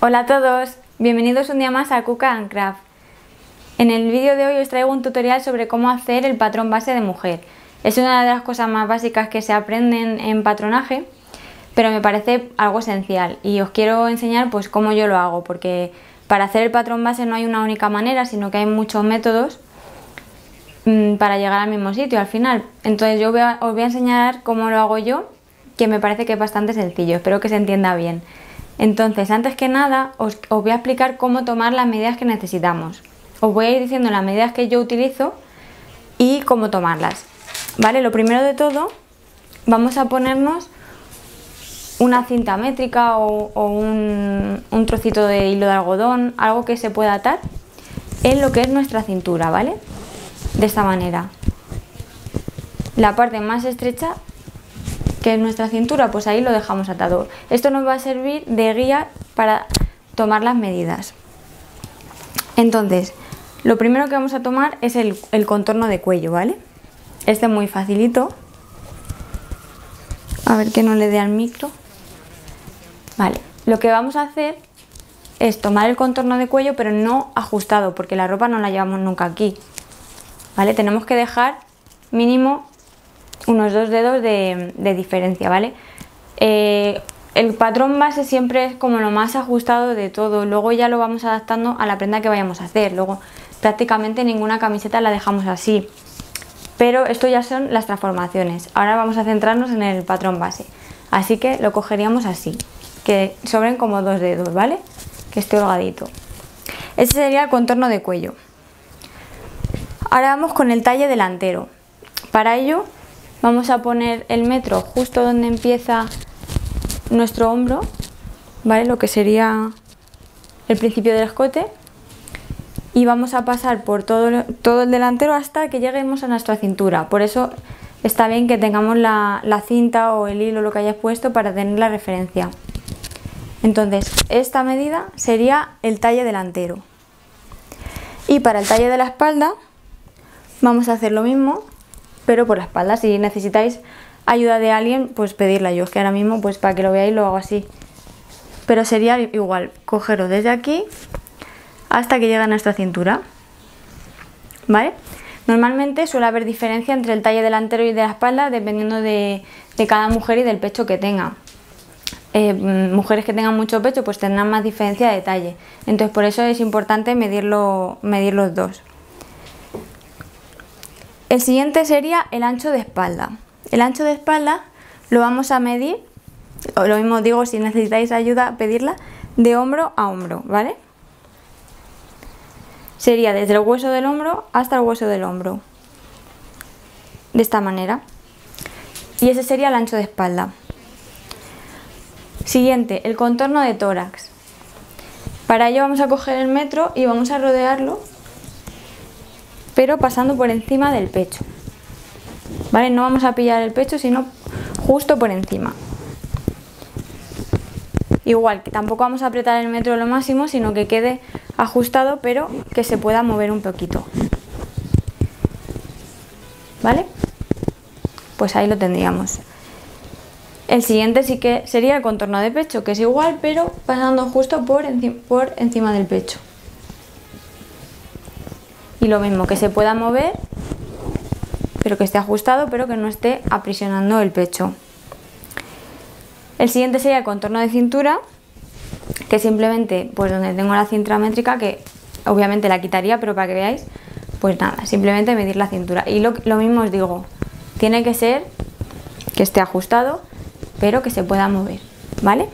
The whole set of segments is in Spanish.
Hola a todos, bienvenidos un día más a Cuca and Craft. En el vídeo de hoy os traigo un tutorial sobre cómo hacer el patrón base de mujer. Es una de las cosas más básicas que se aprenden en patronaje, pero me parece algo esencial y os quiero enseñar pues cómo yo lo hago, porque para hacer el patrón base no hay una única manera, sino que hay muchos métodos para llegar al mismo sitio al final. Entonces yo os voy a enseñar cómo lo hago yo, que me parece que es bastante sencillo, espero que se entienda bien. Entonces, antes que nada, os voy a explicar cómo tomar las medidas que necesitamos. Os voy a ir diciendo las medidas que yo utilizo y cómo tomarlas. ¿Vale? Lo primero de todo, vamos a ponernos una cinta métrica o un trocito de hilo de algodón, algo que se pueda atar en lo que es nuestra cintura, ¿vale? De esta manera. La parte más estrecha, que es nuestra cintura, pues ahí lo dejamos atado. Esto nos va a servir de guía para tomar las medidas. Entonces, lo primero que vamos a tomar es el contorno de cuello, ¿vale? Este es muy facilito. A ver que no le dé al micro. Vale, lo que vamos a hacer es tomar el contorno de cuello, pero no ajustado, porque la ropa no la llevamos nunca aquí, ¿vale? Tenemos que dejar mínimo unos dos dedos de diferencia, ¿vale? El patrón base siempre es como lo más ajustado de todo, luego ya lo vamos adaptando a la prenda que vayamos a hacer, luego prácticamente ninguna camiseta la dejamos así, pero esto ya son las transformaciones. Ahora vamos a centrarnos en el patrón base, así que lo cogeríamos así, que sobren como dos dedos, ¿vale? Que esté holgadito. Ese sería el contorno de cuello. Ahora vamos con el talle delantero. Para ello vamos a poner el metro justo donde empieza nuestro hombro, ¿vale? Lo que sería el principio del escote. Y vamos a pasar por todo el delantero hasta que lleguemos a nuestra cintura. Por eso está bien que tengamos la cinta o el hilo, lo que hayas puesto, para tener la referencia. Entonces, esta medida sería el talle delantero. Y para el talle de la espalda vamos a hacer lo mismo, pero por la espalda. Si necesitáis ayuda de alguien, pues pedirla. Yo es que ahora mismo, pues para que lo veáis, lo hago así, pero sería igual, cogeros desde aquí hasta que llegue a nuestra cintura, ¿vale? Normalmente suele haber diferencia entre el talle delantero y de la espalda, dependiendo de cada mujer y del pecho que tenga. Mujeres que tengan mucho pecho pues tendrán más diferencia de talle, entonces por eso es importante medir los dos. El siguiente sería el ancho de espalda. El ancho de espalda lo vamos a medir, o lo mismo digo, si necesitáis ayuda, pedirla, de hombro a hombro, ¿vale? Sería desde el hueso del hombro hasta el hueso del hombro, de esta manera. Y ese sería el ancho de espalda. Siguiente, el contorno de tórax. Para ello vamos a coger el metro y vamos a rodearlo, pero pasando por encima del pecho, ¿vale? No vamos a pillar el pecho, sino justo por encima. Igual, que tampoco vamos a apretar el metro lo máximo, sino que quede ajustado, pero que se pueda mover un poquito, ¿vale? Pues ahí lo tendríamos. El siguiente sí que sería el contorno de pecho, que es igual, pero pasando justo por encima del pecho. Y lo mismo, que se pueda mover, pero que esté ajustado, pero que no esté aprisionando el pecho. El siguiente sería el contorno de cintura, que simplemente, pues donde tengo la cinta métrica, que obviamente la quitaría, pero para que veáis, pues nada, simplemente medir la cintura. Y lo mismo os digo, tiene que ser que esté ajustado, pero que se pueda mover, ¿vale?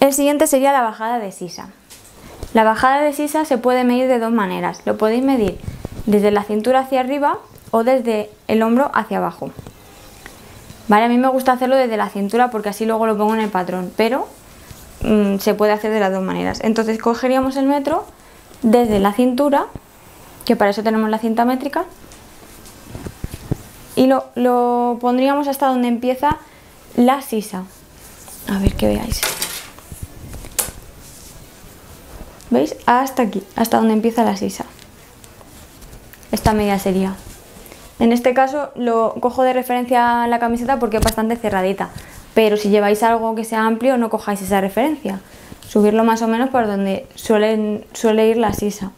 El siguiente sería la bajada de sisa. La bajada de sisa se puede medir de dos maneras. Lo podéis medir desde la cintura hacia arriba o desde el hombro hacia abajo, ¿vale? A mí me gusta hacerlo desde la cintura porque así luego lo pongo en el patrón, pero se puede hacer de las dos maneras. Entonces cogeríamos el metro desde la cintura, que para eso tenemos la cinta métrica, y lo pondríamos hasta donde empieza la sisa. A ver que veáis. ¿Veis? Hasta aquí, hasta donde empieza la sisa. Esta medida sería. En este caso lo cojo de referencia a la camiseta porque es bastante cerradita. pero si lleváis algo que sea amplio no cojáis esa referencia, subirlo más o menos por donde suele ir la sisa.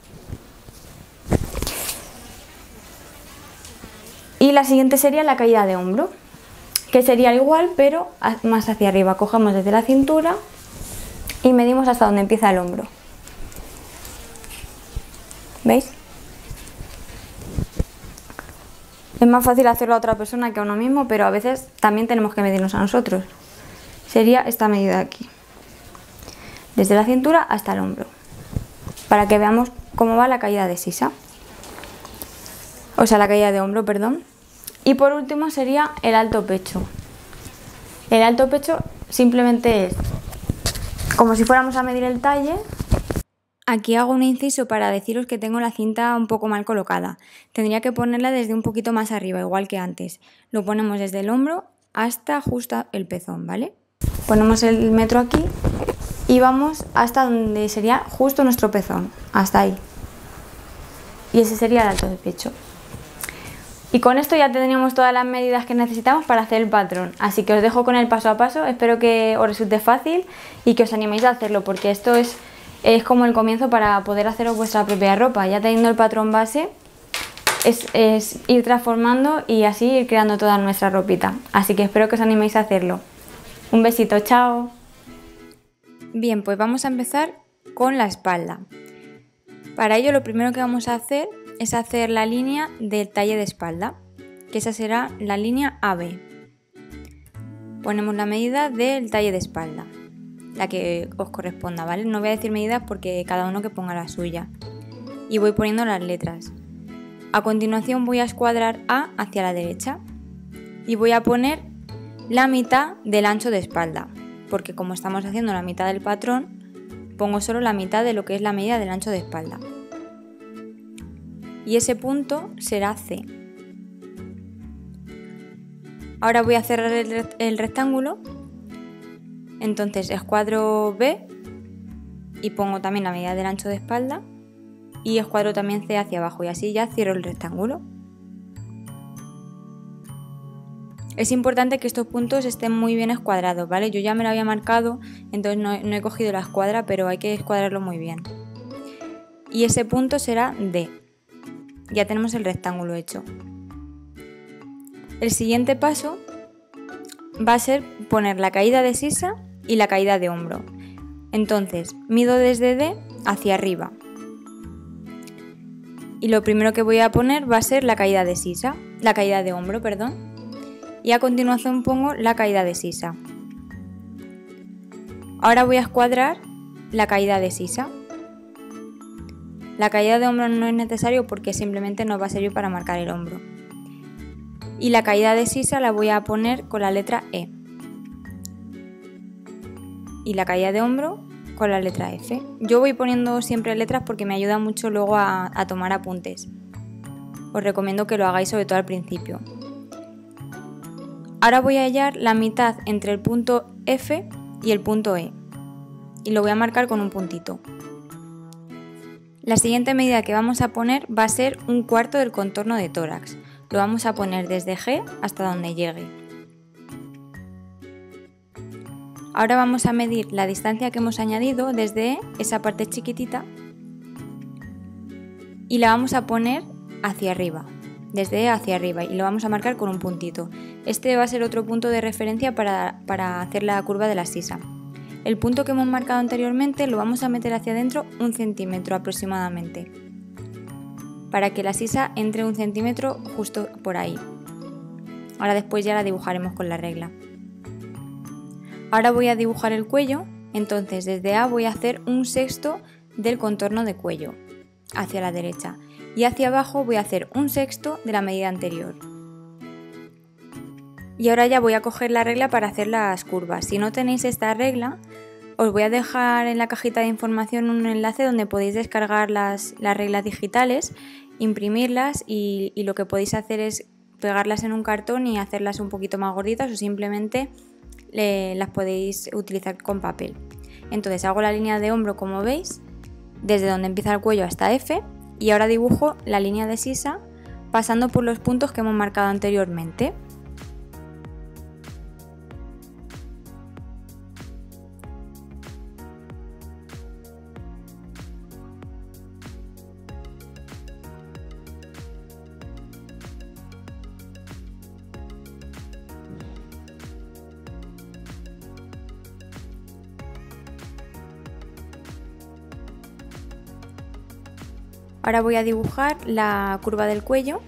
Y la siguiente sería la caída de hombro, que sería igual pero más hacia arriba. Cogemos desde la cintura y medimos hasta donde empieza el hombro. ¿Veis? Es más fácil hacerlo a otra persona que a uno mismo, pero a veces también tenemos que medirnos a nosotros. Sería esta medida de aquí, desde la cintura hasta el hombro, para que veamos cómo va la caída de sisa, o sea, la caída de hombro, perdón. Y por último sería el alto pecho. El alto pecho simplemente es como si fuéramos a medir el talle. Aquí hago un inciso para deciros que tengo la cinta un poco mal colocada. Tendría que ponerla desde un poquito más arriba, igual que antes. Lo ponemos desde el hombro hasta justo el pezón, ¿vale? Ponemos el metro aquí y vamos hasta donde sería justo nuestro pezón, hasta ahí. Y ese sería el alto de pecho. Y con esto ya tendríamos todas las medidas que necesitamos para hacer el patrón. Así que os dejo con el paso a paso, espero que os resulte fácil y que os animéis a hacerlo, porque esto es como el comienzo para poder haceros vuestra propia ropa. Ya teniendo el patrón base es ir transformando y así ir creando toda nuestra ropita. Así que espero que os animéis a hacerlo. Un besito, chao. Bien, pues vamos a empezar con la espalda. Para ello lo primero que vamos a hacer es hacer la línea del talle de espalda, que esa será la línea AB. Ponemos la medida del talle de espalda, la que os corresponda, ¿vale? No voy a decir medidas porque cada uno que ponga la suya. Y voy poniendo las letras. A continuación voy a escuadrar A hacia la derecha y voy a poner la mitad del ancho de espalda, porque como estamos haciendo la mitad del patrón, pongo solo la mitad de lo que es la medida del ancho de espalda. Y ese punto será C. Ahora voy a cerrar el rectángulo. Entonces escuadro B y pongo también la medida del ancho de espalda y escuadro también C hacia abajo, y así ya cierro el rectángulo. Es importante que estos puntos estén muy bien escuadrados, ¿vale? Yo ya me lo había marcado, entonces no he cogido la escuadra, pero hay que escuadrarlo muy bien. Y ese punto será D. Ya tenemos el rectángulo hecho. El siguiente paso va a ser poner la caída de sisa y la caída de hombro. Entonces mido desde D hacia arriba y lo primero que voy a poner va a ser la caída de sisa, la caída de hombro, perdón, y a continuación pongo la caída de sisa. Ahora voy a escuadrar la caída de sisa. La caída de hombro no es necesario porque simplemente nos va a servir para marcar el hombro. Y la caída de sisa la voy a poner con la letra E. Y la caída de hombro con la letra F. Yo voy poniendo siempre letras porque me ayuda mucho luego a tomar apuntes. Os recomiendo que lo hagáis sobre todo al principio. Ahora voy a hallar la mitad entre el punto F y el punto E. Y lo voy a marcar con un puntito. La siguiente medida que vamos a poner va a ser un cuarto del contorno de tórax. Lo vamos a poner desde G hasta donde llegue. Ahora vamos a medir la distancia que hemos añadido desde E, esa parte chiquitita, y la vamos a poner hacia arriba, desde E hacia arriba, y lo vamos a marcar con un puntito. Este va a ser otro punto de referencia para hacer la curva de la sisa. El punto que hemos marcado anteriormente lo vamos a meter hacia adentro 1 centímetro aproximadamente, para que la sisa entre 1 centímetro justo por ahí. Ahora después ya la dibujaremos con la regla. Ahora voy a dibujar el cuello, entonces desde A voy a hacer 1/6 del contorno de cuello hacia la derecha y hacia abajo voy a hacer 1/6 de la medida anterior. Y ahora ya voy a coger la regla para hacer las curvas. Si no tenéis esta regla, os voy a dejar en la cajita de información un enlace donde podéis descargar las reglas digitales, imprimirlas y lo que podéis hacer es pegarlas en un cartón y hacerlas un poquito más gorditas, o simplemente las podéis utilizar con papel. Entonces hago la línea de hombro, como veis, desde donde empieza el cuello hasta F, y ahora dibujo la línea de sisa pasando por los puntos que hemos marcado anteriormente. Ahora voy a dibujar la curva del cuello,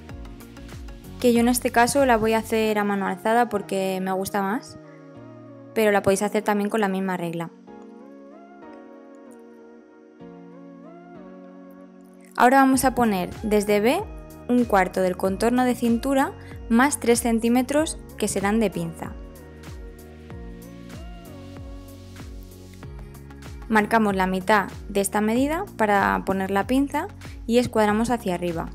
que yo en este caso la voy a hacer a mano alzada porque me gusta más, pero la podéis hacer también con la misma regla. Ahora vamos a poner desde B un cuarto del contorno de cintura más 3 centímetros que serán de pinza. Marcamos la mitad de esta medida para poner la pinza y escuadramos hacia arriba.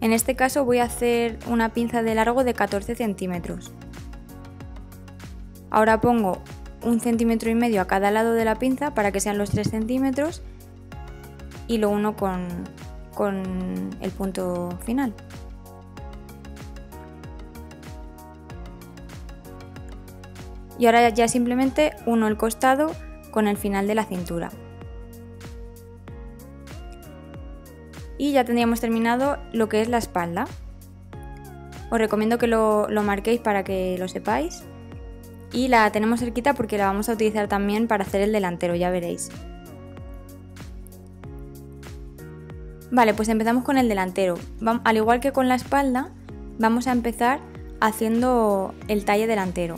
En este caso voy a hacer una pinza de largo de 14 centímetros. Ahora pongo 1,5 cm a cada lado de la pinza para que sean los 3 centímetros y lo uno con el punto final. Y ahora ya simplemente uno el costado con el final de la cintura. Y ya tendríamos terminado lo que es la espalda. Os recomiendo que lo marquéis para que lo sepáis. Y la tenemos cerquita porque la vamos a utilizar también para hacer el delantero, ya veréis. Vale, pues empezamos con el delantero. Al igual que con la espalda, vamos a empezar haciendo el talle delantero.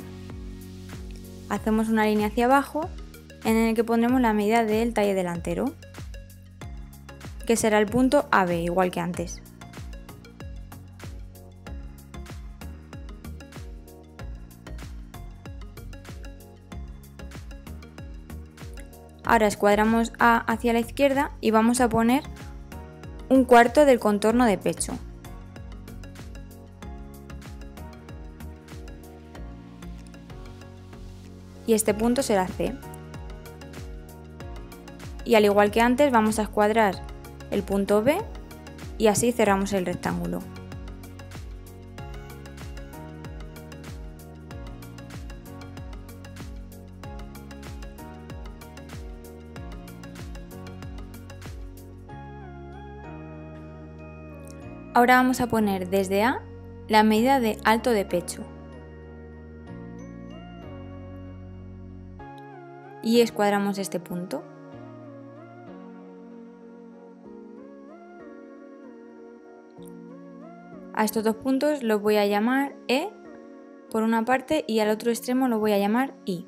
Hacemos una línea hacia abajo en el que pondremos la medida del talle delantero, que será el punto AB, igual que antes. Ahora escuadramos A hacia la izquierda y vamos a poner un cuarto del contorno de pecho. Y este punto será C. Y al igual que antes vamos a escuadrar el punto B y así cerramos el rectángulo. Ahora vamos a poner desde A la medida de alto de pecho y escuadramos este punto. A estos dos puntos los voy a llamar E por una parte y al otro extremo lo voy a llamar I.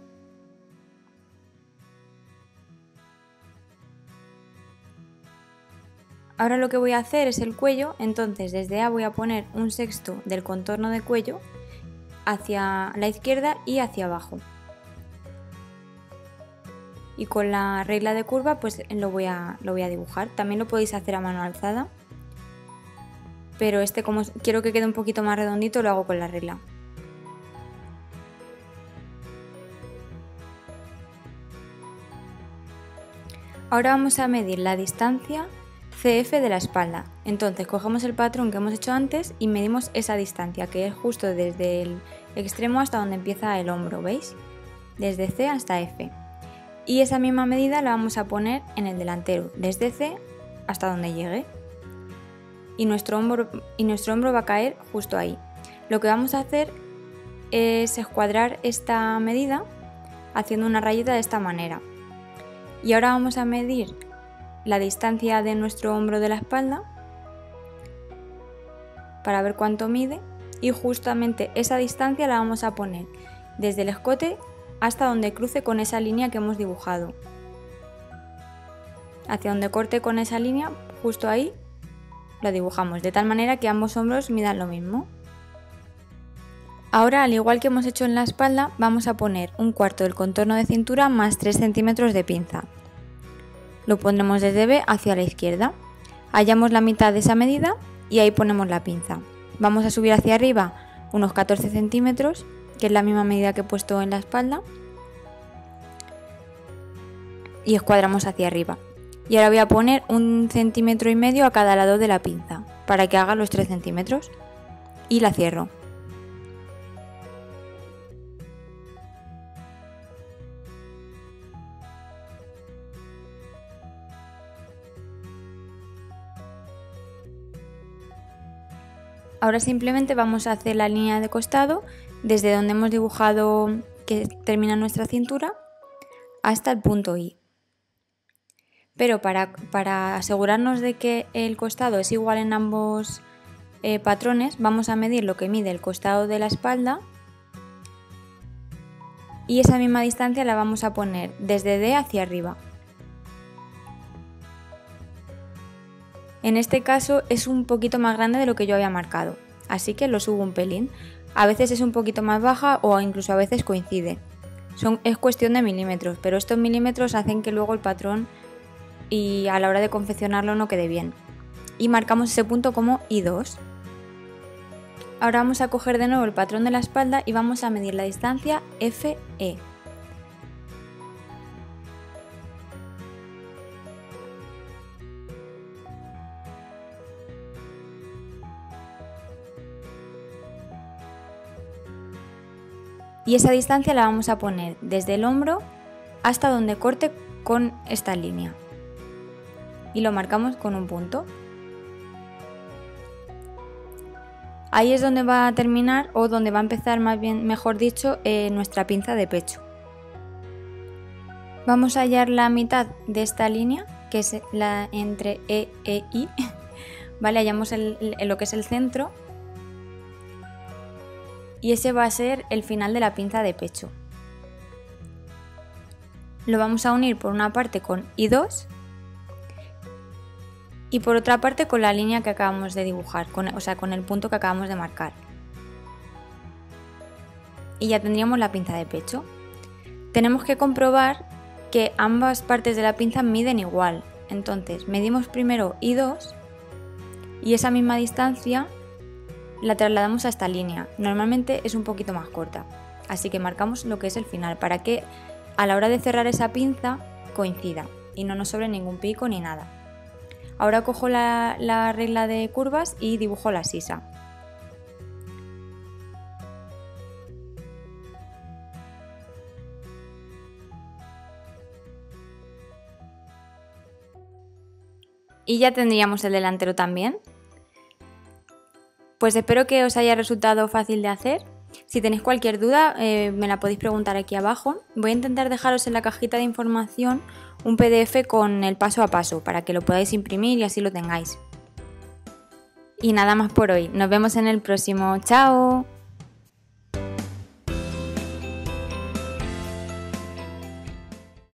Ahora lo que voy a hacer es el cuello, entonces desde A voy a poner 1/6 del contorno de cuello hacia la izquierda y hacia abajo. Y con la regla de curva pues lo voy a dibujar. También lo podéis hacer a mano alzada, pero este, como quiero que quede un poquito más redondito, lo hago con la regla. Ahora vamos a medir la distancia CF de la espalda. Entonces cogemos el patrón que hemos hecho antes y medimos esa distancia, que es justo desde el extremo hasta donde empieza el hombro, ¿veis? Desde C hasta F. Y esa misma medida la vamos a poner en el delantero, desde C hasta donde llegue. Y nuestro hombro va a caer justo ahí. Lo que vamos a hacer es escuadrar esta medida haciendo una rayita de esta manera. Y ahora vamos a medir la distancia de nuestro hombro de la espalda para ver cuánto mide. Y justamente esa distancia la vamos a poner desde el escote hasta donde cruce con esa línea que hemos dibujado. Hacia donde corte con esa línea, justo ahí lo dibujamos, de tal manera que ambos hombros midan lo mismo. Ahora, al igual que hemos hecho en la espalda, vamos a poner un cuarto del contorno de cintura más 3 centímetros de pinza. Lo pondremos desde B hacia la izquierda. Hallamos la mitad de esa medida y ahí ponemos la pinza. Vamos a subir hacia arriba unos 14 centímetros, que es la misma medida que he puesto en la espalda, y escuadramos hacia arriba. Y ahora voy a poner 1,5 cm a cada lado de la pinza para que haga los 3 centímetros y la cierro. Ahora simplemente vamos a hacer la línea de costado desde donde hemos dibujado que termina nuestra cintura hasta el punto I. pero para asegurarnos de que el costado es igual en ambos patrones, vamos a medir lo que mide el costado de la espalda y esa misma distancia la vamos a poner desde D hacia arriba. En este caso es un poquito más grande de lo que yo había marcado, así que lo subo un pelín. A veces es un poquito más baja o incluso a veces coincide. Es cuestión de milímetros, pero estos milímetros hacen que luego el patrón y a la hora de confeccionarlo no quede bien. Y marcamos ese punto como I2. Ahora vamos a coger de nuevo el patrón de la espalda y vamos a medir la distancia FE. Y esa distancia la vamos a poner desde el hombro hasta donde corte con esta línea. Y lo marcamos con un punto. Ahí es donde va a terminar, o donde va a empezar más bien, mejor dicho, nuestra pinza de pecho. Vamos a hallar la mitad de esta línea, que es la entre E e I. Vale, hallamos lo que es el centro. Y ese va a ser el final de la pinza de pecho. Lo vamos a unir por una parte con I2 y por otra parte con la línea que acabamos de dibujar, o sea, con el punto que acabamos de marcar. Y ya tendríamos la pinza de pecho. Tenemos que comprobar que ambas partes de la pinza miden igual. Entonces, medimos primero I2 y esa misma distancia la trasladamos a esta línea. Normalmente es un poquito más corta, así que marcamos lo que es el final para que a la hora de cerrar esa pinza coincida y no nos sobre ningún pico ni nada. Ahora cojo la regla de curvas y dibujo la sisa. Y ya tendríamos el delantero también. Pues espero que os haya resultado fácil de hacer. Si tenéis cualquier duda me la podéis preguntar aquí abajo. Voy a intentar dejaros en la cajita de información un PDF con el paso a paso para que lo podáis imprimir y así lo tengáis. Y nada más por hoy. Nos vemos en el próximo. ¡Chao!